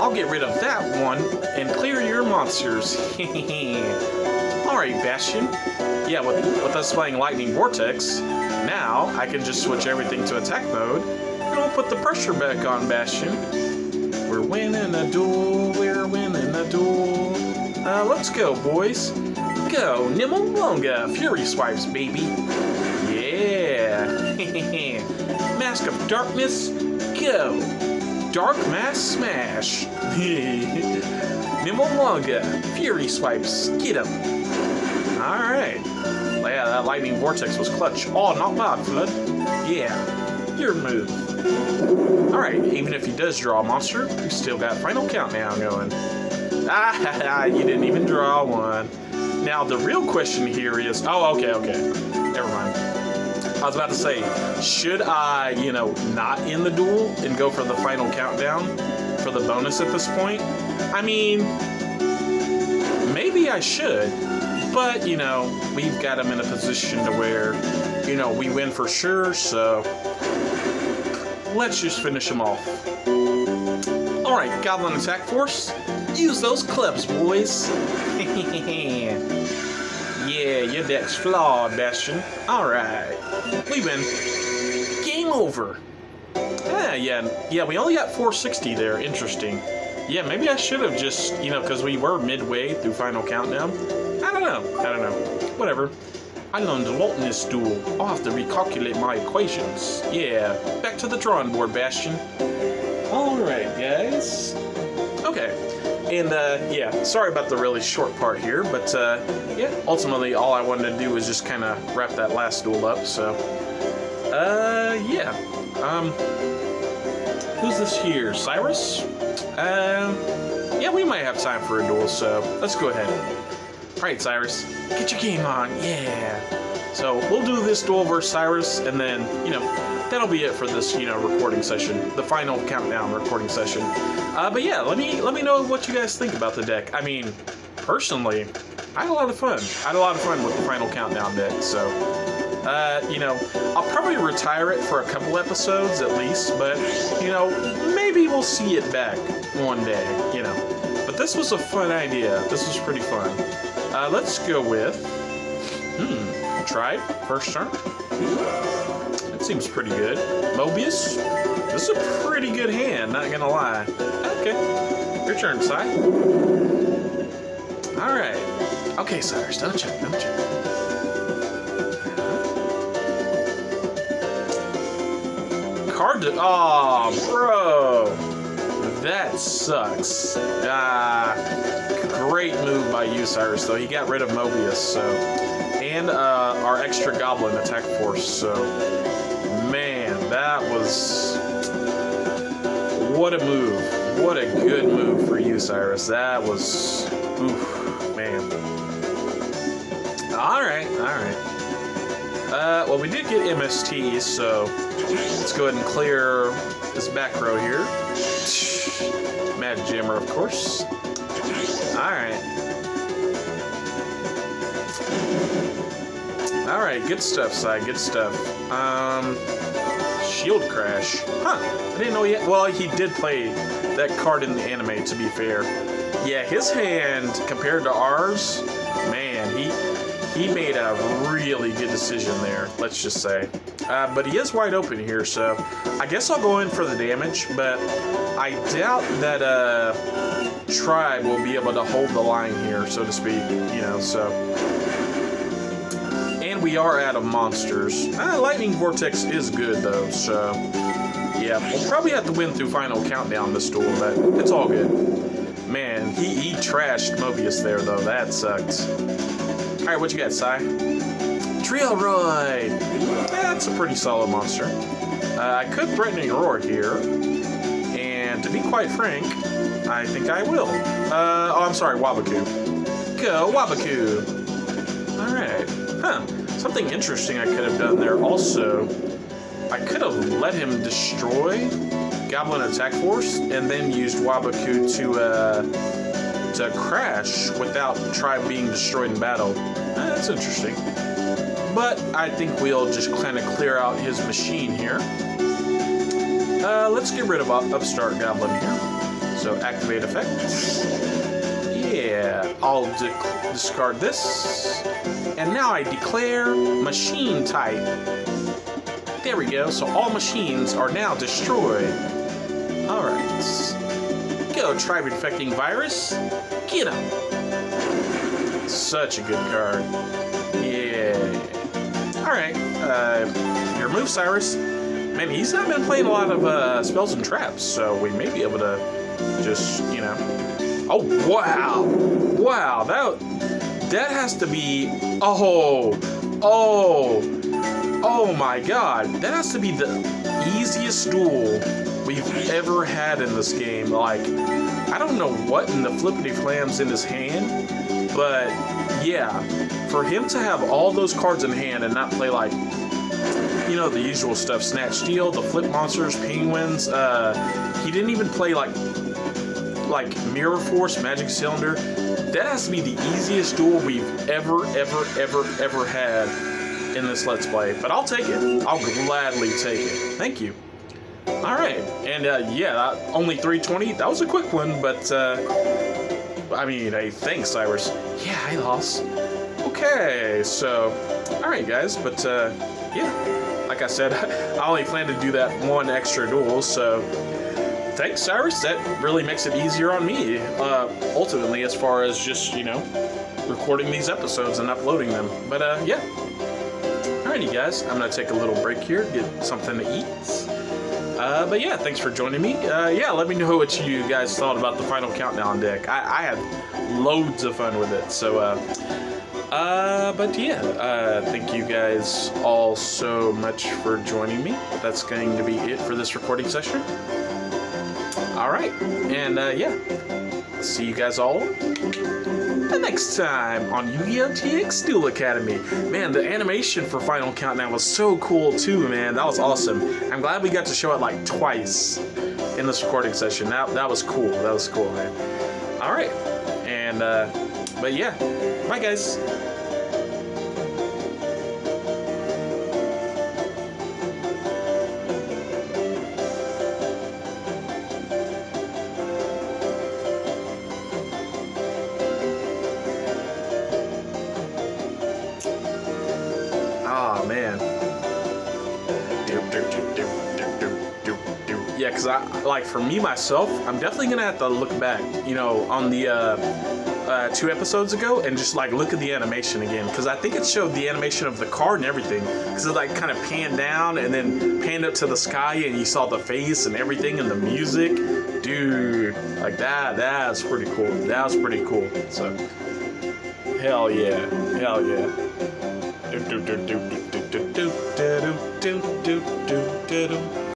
I'll get rid of that one and clear your monsters. Alright, Bastion. Yeah, with us playing Lightning Vortex, now I can just switch everything to attack mode and we'll put the pressure back on Bastion. We're winning a duel, we're winning a duel. Let's go, boys. Go, Nimble longa Fury Swipes, baby. Yeah. Mask of Darkness, go. Dark Mass Smash. Nimble longa Fury Swipes, get him. Alright. Yeah, that Lightning Vortex was clutch. Oh, not bad, Flood. Yeah. Your move. Alright, even if he does draw a monster, we still got Final Countdown going. Ah, you didn't even draw one. Now, the real question here is... Oh, okay. Never mind. I was about to say, should I, not end the duel and go for the Final Countdown for the bonus at this point? I mean, maybe I should. But, we've got him in a position to where, we win for sure. So, let's just finish him off. All right, Goblin Attack Force. Use those clubs, boys. Yeah, your deck's flawed, Bastion. Alright. We win. Game over. Yeah, we only got 460 there. Interesting. Yeah, maybe I should have just, because we were midway through Final Countdown. I don't know. Whatever. I learned a lot in this duel. I'll have to recalculate my equations. Yeah, back to the drawing board, Bastion. Alright, guys. Okay. And, yeah, sorry about the really short part here, but, yeah, ultimately all I wanted to do was just kind of wrap that last duel up, so, yeah, who's this here, Syrus? Yeah, we might have time for a duel, so let's go ahead. Alright, Syrus, get your game on, yeah! So, we'll do this duel versus Syrus, and then, that'll be it for this, recording session, the Final Countdown recording session. But yeah, let me know what you guys think about the deck. I mean, personally, I had a lot of fun. I had a lot of fun with the Final Countdown deck. So, I'll probably retire it for a couple episodes at least. But maybe we'll see it back one day. But this was a fun idea. This was pretty fun. Let's go with Tribe first turn. Seems pretty good. Mobius? This is a pretty good hand, not gonna lie. Okay. Your turn, Cy. Alright. Okay, Cyrus, don't check. Card to... Aw, bro! That sucks. Great move by you, Cyrus, though. He got rid of Mobius, so... And our extra Goblin Attack Force, so... That was... What a move. What a good move for you, Cyrus. That was... Oof, man. Alright. Well, we did get MST, so... Let's go ahead and clear this back row here. Mad Jammer, of course. Alright, good stuff, Cy, good stuff. Shield Crash. Huh, I didn't know yet. Well, he did play that card in the anime, to be fair. Yeah, his hand, compared to ours, man, he made a really good decision there, let's just say. But he is wide open here, so I guess I'll go in for the damage, but I doubt that Tribe will be able to hold the line here, so to speak, so... We are out of monsters. Lightning Vortex is good though, so yeah, we'll probably have to win through Final Countdown this duel, but it's all good. Man, he trashed Mobius there though. That sucks. All right, what you got, Cy? Drillroid. That's a pretty solid monster. I could Threatening Roar here, and to be quite frank, I think I will. I'm sorry, Waboku. Go Waboku. All right. Huh. Something interesting I could have done there also. I could have let him destroy Goblin Attack Force and then used Waboku to crash without Tribe being destroyed in battle. That's interesting. But I think we'll just kind of clear out his machine here. Let's get rid of Upstart Goblin here. So activate effects. Yeah, I'll discard this. And now I declare machine type. There we go, so all machines are now destroyed. Alright. Go, Tribe Infecting Virus. Get him. Such a good card. Yeah. Alright, your move, Syrus. Man, he's not been playing a lot of spells and traps, so we may be able to just, you know... Oh, wow! Wow, that has to be... Oh! Oh! Oh my god! That has to be the easiest duel we've ever had in this game. Like, I don't know what in the flippity flam's in his hand, but yeah, for him to have all those cards in hand and not play, like, you know, the usual stuff, Snatch Steel, the flip monsters, penguins, he didn't even play like Mirror Force, Magic Cylinder. That has to be the easiest duel we've ever had in this Let's Play, but I'll take it. I'll gladly take it. Thank you. All right, and yeah, only 320. That was a quick one, but I mean, hey, thanks, Cyrus. Yeah, I lost. Okay, so, all right, guys, but yeah, like I said, I only plan to do that one extra duel, so thanks, Cyrus. That really makes it easier on me, ultimately, as far as just, you know, recording these episodes and uploading them. But yeah. Alrighty, guys, I'm gonna take a little break here, get something to eat. But yeah, thanks for joining me. Yeah, let me know what you guys thought about the Final Countdown deck. I had loads of fun with it, so... but yeah, thank you guys all so much for joining me. That's going to be it for this recording session. Alright, and yeah, see you guys all the next time on Yu-Gi-Oh! GX Duel Academy. Man, the animation for Final Countdown was so cool too, man. That was awesome. I'm glad we got to show it like twice in this recording session. That was cool. That was cool, man. Alright, and but yeah, bye guys. Oh, man. Yeah, because I, like, for me, myself, I'm definitely going to have to look back, you know, on the, 2 episodes ago and just like look at the animation again, because I think it showed the animation of the card and everything, because it like kind of panned down and then panned up to the sky and you saw the face and everything and the music. Dude, like that's pretty cool. That was pretty cool. So hell yeah, hell yeah.